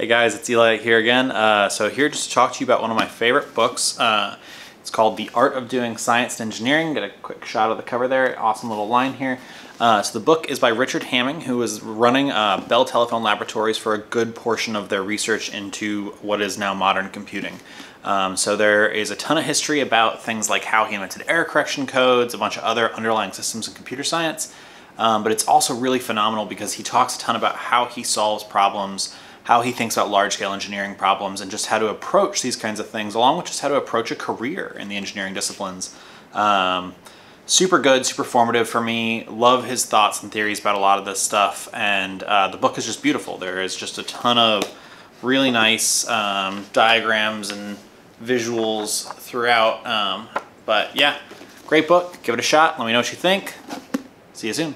Hey guys, it's Eli here again. So here just to talk to you about one of my favorite books. It's called The Art of Doing Science and Engineering. Get a quick shot of the cover there. Awesome little line here. So the book is by Richard Hamming, who was running Bell Telephone Laboratories for a good portion of their research into what is now modern computing. So there is a ton of history about things like how he invented error correction codes, a bunch of other underlying systems in computer science. But it's also really phenomenal because he talks a ton about how he solves problems, how he thinks about large-scale engineering problems, and just how to approach these kinds of things, along with just how to approach a career in the engineering disciplines. Super good, super formative for me. Love his thoughts and theories about a lot of this stuff, and the book is just beautiful. There is just a ton of really nice diagrams and visuals throughout, but yeah, great book. Give it a shot. Let me know what you think. See you soon.